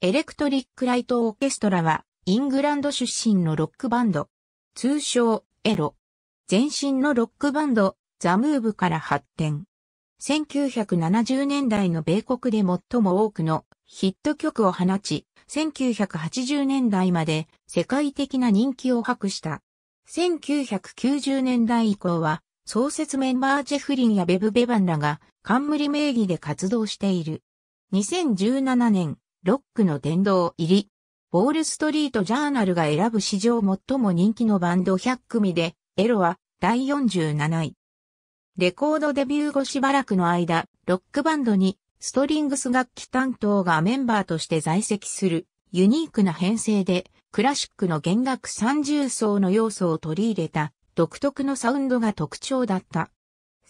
エレクトリック・ライト・オーケストラは、イングランド出身のロックバンド。通称、ELO。前身のロックバンド、ザ・ムーブから発展。1970年代の米国で最も多くのヒット曲を放ち、1980年代まで世界的な人気を博した。1990年代以降は、創設メンバージェフリンやベブ・ベバンらが、冠名義で活動している。2017年、ロックの殿堂入り。ウォール・ストリート・ジャーナルが選ぶ史上最も人気のバンド100組で、ELOは第47位。レコードデビュー後しばらくの間、ロックバンドにストリングス楽器担当がメンバーとして在籍するユニークな編成で、クラシックの弦楽三重奏の要素を取り入れた独特のサウンドが特徴だった。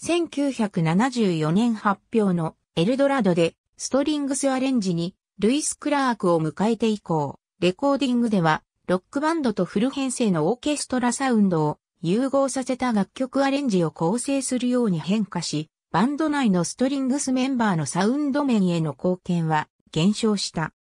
1974年発表のエルドラドでストリングスアレンジにルイス・クラークを迎えて以降、レコーディングでは、ロックバンドとフル編成のオーケストラサウンドを融合させた楽曲アレンジを構成するように変化し、バンド内のストリングスメンバーのサウンド面への貢献は減少した。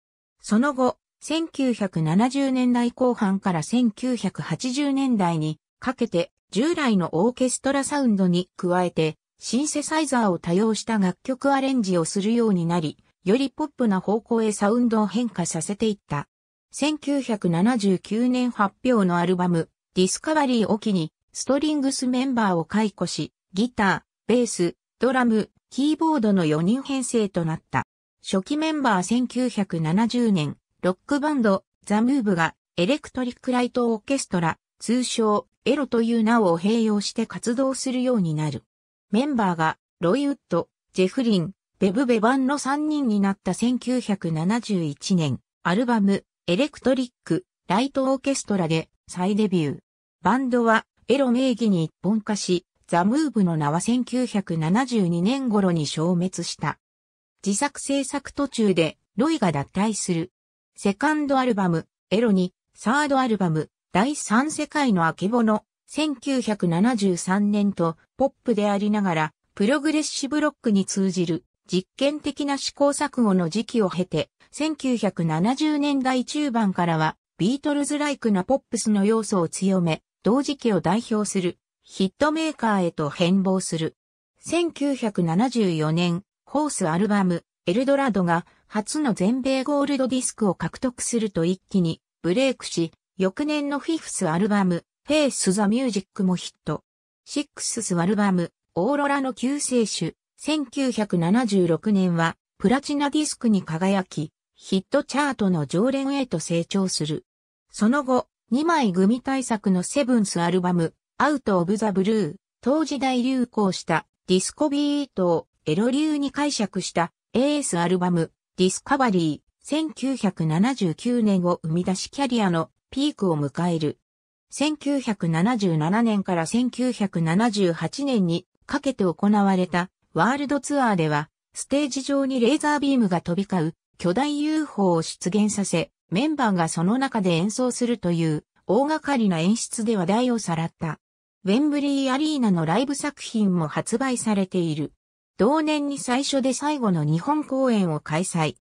その後、1970年代後半から1980年代にかけて、従来のオーケストラサウンドに加えて、シンセサイザーを多用した楽曲アレンジをするようになり、よりポップな方向へサウンドを変化させていった。1979年発表のアルバム、ディスカバリーを機に、ストリングスメンバーを解雇し、ギター、ベース、ドラム、キーボードの4人編成となった。初期メンバー1970年、ロックバンド、ザ・ムーブが、エレクトリック・ライト・オーケストラ、通称、ELOという名を併用して活動するようになる。メンバーが、ロイ・ウッド、ジェフリン、ベブ・ベバンの3人になった1971年、アルバム、エレクトリック・ライト・オーケストラで再デビュー。バンドはELO名義に一本化し、ザ・ムーブの名は1972年頃に消滅した。自作制作途中でロイが脱退する。セカンドアルバム、ELOに、サードアルバム、第三世界のあけぼの、1973年とポップでありながら、プログレッシブロックに通じる実験的な試行錯誤の時期を経て、1970年代中盤からはビートルズライクなポップスの要素を強め、同時期を代表するヒットメーカーへと変貌する。1974年、ホースアルバム、エルドラドが初の全米ゴールドディスクを獲得すると一気にブレイクし、翌年のフィフスアルバム、フェイス・ザ・ミュージックもヒット。シックスアルバム、オーロラの救世主、1976年はプラチナディスクに輝き、ヒットチャートの常連へと成長する。その後、2枚組大作のセブンスアルバム、アウト・オブ・ザ・ブルー、当時大流行したディスコビートをELO流に解釈したエースアルバム、ディスカバリー、1979年を生み出しキャリアのピークを迎える。1977年から1978年にかけて行われたワールドツアーでは、ステージ上にレーザービームが飛び交う巨大 UFO を出現させ、メンバーがその中で演奏するという大掛かりな演出で話題をさらった。ウェンブリーアリーナのライブ作品も発売されている。同年に最初で最後の日本公演を開催。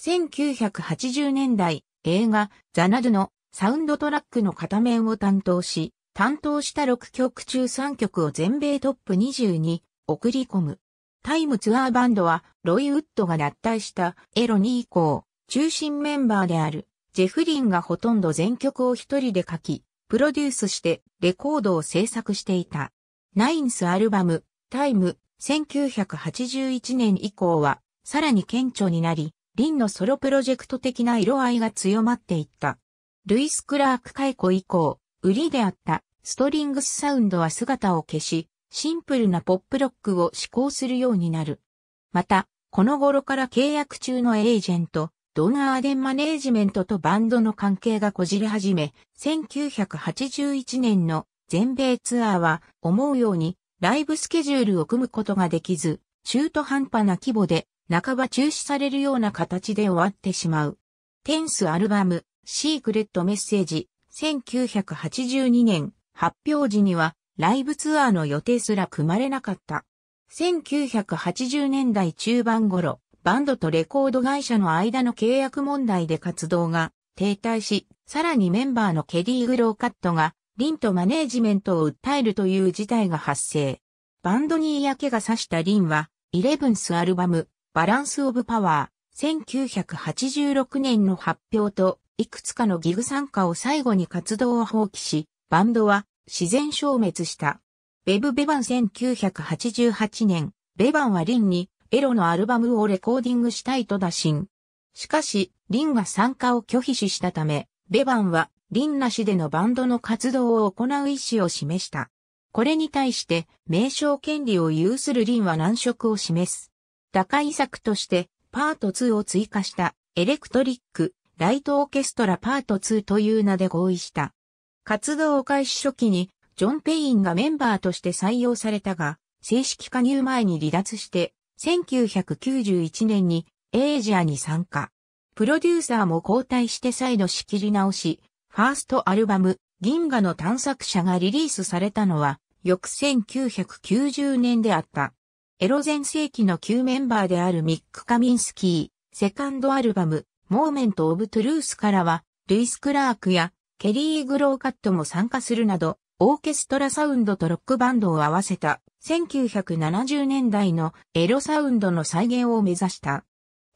1980年代、映画ザ・ナドのサウンドトラックの片面を担当した6曲中3曲を全米トップ20に送り込む。タイムツアーバンドはロイ・ウッドが脱退したELOに以降、中心メンバーであるジェフリンがほとんど全曲を一人で書き、プロデュースしてレコードを制作していた。ナインスアルバム、タイム、1981年以降はさらに顕著になり、リンのソロプロジェクト的な色合いが強まっていった。ルイス・クラーク解雇以降、売りであったストリングスサウンドは姿を消し、シンプルなポップロックを志向するようになる。また、この頃から契約中のエージェント、ドン・アーデンマネージメントとバンドの関係がこじれ始め、1981年の全米ツアーは思うようにライブスケジュールを組むことができず、中途半端な規模で半ば中止されるような形で終わってしまう。テンスアルバム、シークレットメッセージ、1982年発表時にはライブツアーの予定すら組まれなかった。1980年代中盤頃、バンドとレコード会社の間の契約問題で活動が停滞し、さらにメンバーのケリー・グローカットがリンとマネージメントを訴えるという事態が発生。バンドに嫌気がさしたリンは、イレブンスアルバム、バランス・オブ・パワー、1986年の発表と、いくつかのギグ参加を最後に活動を放棄し、バンドは自然消滅した。ベバン1988年、ベバンはリンにELOのアルバムをレコーディングしたいと打診。しかし、リンが参加を拒否したため、ベバンはリンなしでのバンドの活動を行う意思を示した。これに対して、名称権利を有するリンは難色を示す。打開策として、パート2を追加したエレクトリック・ライトオーケストラパート2という名で合意した。活動開始初期に、ジョン・ペインがメンバーとして採用されたが、正式加入前に離脱して、1991年にエイジアに参加。プロデューサーも交代して再度仕切り直し、ファーストアルバム、銀河の探索者がリリースされたのは、翌1990年であった。ELO全盛期の旧メンバーであるミック・カミンスキー、セカンドアルバム、モーメント・オブ・トゥルースからは、ルイス・クラークやケリー・グローカットも参加するなど、オーケストラサウンドとロックバンドを合わせた1970年代のELOサウンドの再現を目指した。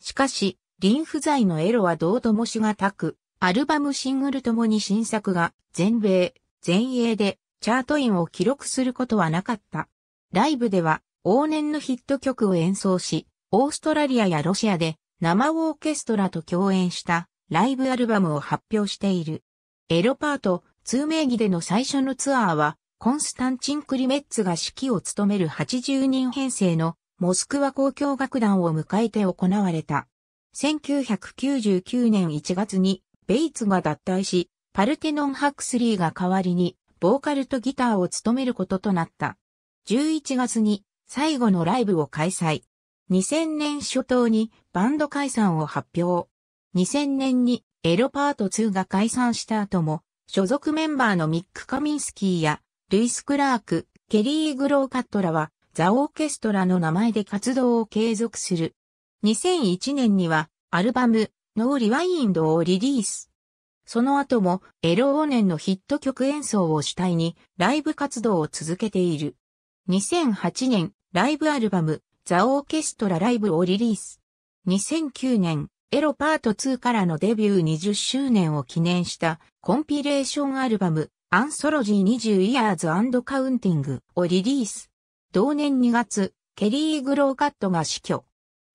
しかし、リン不在のELOはどうともしがたく、アルバムシングルともに新作が全米、全英でチャートインを記録することはなかった。ライブでは往年のヒット曲を演奏し、オーストラリアやロシアで生オーケストラと共演したライブアルバムを発表している。ELOパート2名義での最初のツアーは、コンスタンチン・クリメッツが指揮を務める80人編成のモスクワ交響楽団を迎えて行われた。1999年1月にベイツが脱退し、パルテノン・ハクスリーが代わりにボーカルとギターを務めることとなった。11月に最後のライブを開催。2000年初頭にバンド解散を発表。2000年にELOパート2が解散した後も所属メンバーのミック・カミンスキーやルイス・クラーク、ケリー・グローカットらはザ・オーケストラの名前で活動を継続する。2001年にはアルバムノー・リワインドをリリース。その後もELO往年のヒット曲演奏を主体にライブ活動を続けている。2008年ライブアルバムザ・オーケストラライブをリリース。2009年ELOパート2からのデビュー20周年を記念したコンピレーションアルバムアンソロジー20 Years and Counting をリリース。同年2月、ケリー・グローカットが死去。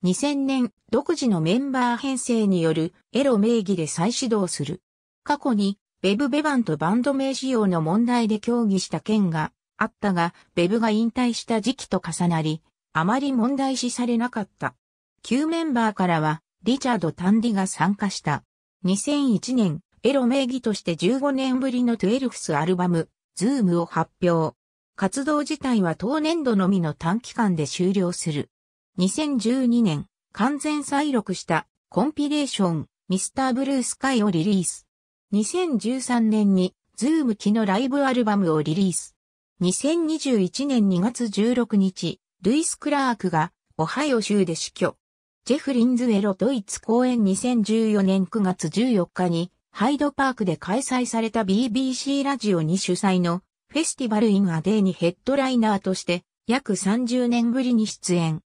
2000年、独自のメンバー編成によるELO名義で再始動する。過去にベバンとバンド名使用の問題で協議した件があったが、ベブが引退した時期と重なり、あまり問題視されなかった。旧メンバーからは、リチャード・タンディが参加した。2001年、ELO名義として15年ぶりの12thアルバム、ズームを発表。活動自体は当年度のみの短期間で終了する。2012年、完全再録したコンピレーション、ミスター・ブルースカイをリリース。2013年に、ズーム期のライブアルバムをリリース。2021年2月16日、ルイス・クラークが、オハイオ州で死去。ジェフリンズELOドイツ公演2014年9月14日にハイドパークで開催された BBC ラジオに主催のフェスティバルインアデーにヘッドライナーとして約30年ぶりに出演。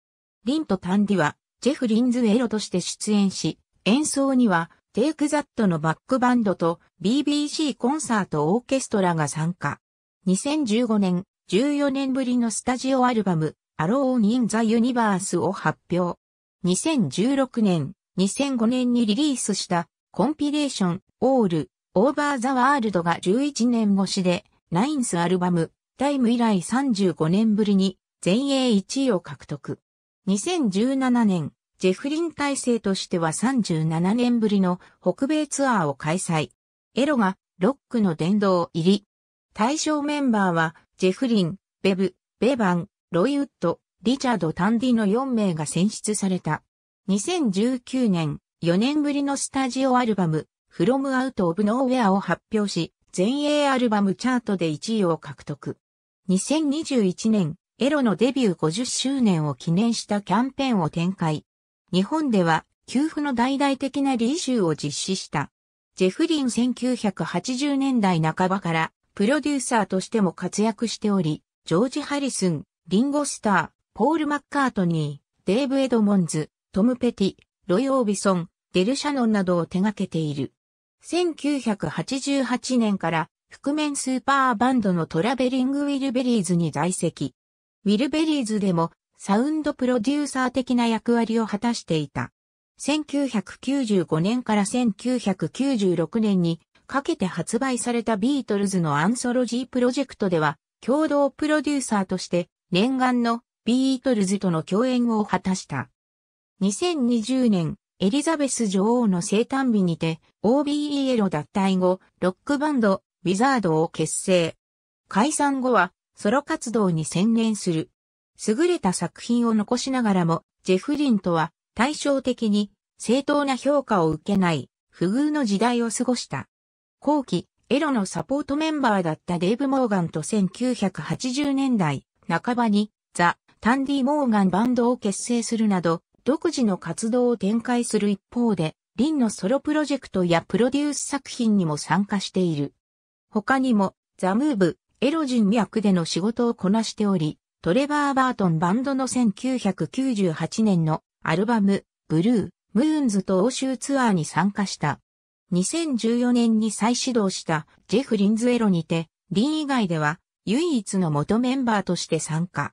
リンとタンディはジェフリンズELOとして出演し、演奏にはテイクザットのバックバンドと BBC コンサートオーケストラが参加。2015年14年ぶりのスタジオアルバムアローン・イン・ザ・ユニバースを発表。2016年、2005年にリリースしたコンピレーションオール・オーバー・ザ・ワールドが11年越しで 9th アルバムタイム以来35年ぶりに全英1位を獲得。2017年、ジェフリン体制としては37年ぶりの北米ツアーを開催。ELOがロックの殿堂入り。対象メンバーはジェフリン、ベブ、ベバン、ロイ・ウッド、リチャード・タンディの4名が選出された。2019年、4年ぶりのスタジオアルバム、From Out of Nowhere を発表し、全英アルバムチャートで1位を獲得。2021年、ELOのデビュー50周年を記念したキャンペーンを展開。日本では給付の大々的なリイシューを実施した。ジェフリン1980年代半ばからプロデューサーとしても活躍しており、ジョージ・ハリスン、リンゴ・スター、ポール・マッカートニー、デーブ・エドモンズ、トム・ペティ、ロイ・オービソン、デル・シャノンなどを手掛けている。1988年から覆面スーパーバンドのトラベリング・ウィルベリーズに在籍。ウィルベリーズでもサウンドプロデューサー的な役割を果たしていた。1995年から1996年にかけて発売されたビートルズのアンソロジープロジェクトでは共同プロデューサーとして念願のビートルズとの共演を果たした。2020年、エリザベス女王の生誕日にて OBELO 脱退後、ロックバンド、ウィザードを結成。解散後はソロ活動に専念する。優れた作品を残しながらも、ジェフリンとは対照的に正当な評価を受けない不遇の時代を過ごした。後期、ELOのサポートメンバーだったデイブ・モーガンと1980年代半ばにザ・タンディ・モーガンバンドを結成するなど、独自の活動を展開する一方で、リンのソロプロジェクトやプロデュース作品にも参加している。他にも、ザ・ムーブ、ELO人脈での仕事をこなしており、トレバー・バートンバンドの1998年のアルバム、ブルー、ムーンズと欧州ツアーに参加した。2014年に再始動したジェフリンズELOにて、リン以外では唯一の元メンバーとして参加。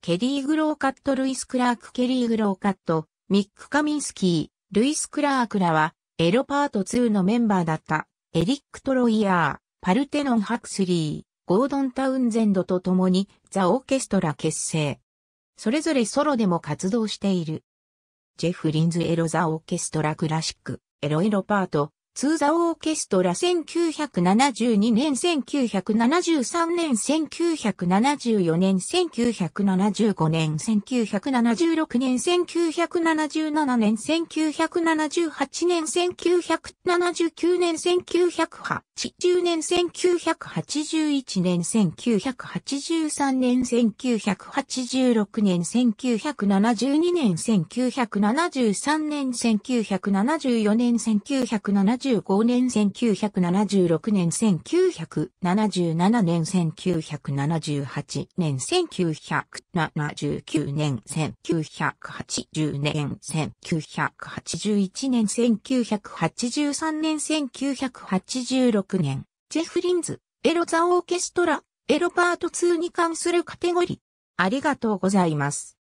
ケリー・グローカット、ルイス・クラーク、ケリー・グローカット、ミック・カミンスキー、ルイス・クラークらは、ELOパート2のメンバーだった、エリック・トロイヤー、パルテノン・ハクスリー、ゴードン・タウンゼンドと共に、ザ・オーケストラ結成。それぞれソロでも活動している。ジェフリンズELOザ・オーケストラクラシック、ELOパート2ザ・オーケストラ1972年、1973年、1974年、1975年、1976年、1977年、1978年、1979年、1980年、1981年、1983年、1986年、1972年、1973年、1974年、1975年、1976年、1977年、1978年、1979年、1980年、1981年、1983年、1986年、ジェフリンズELOザ・オーケストラELOパート2に関するカテゴリー。ありがとうございます。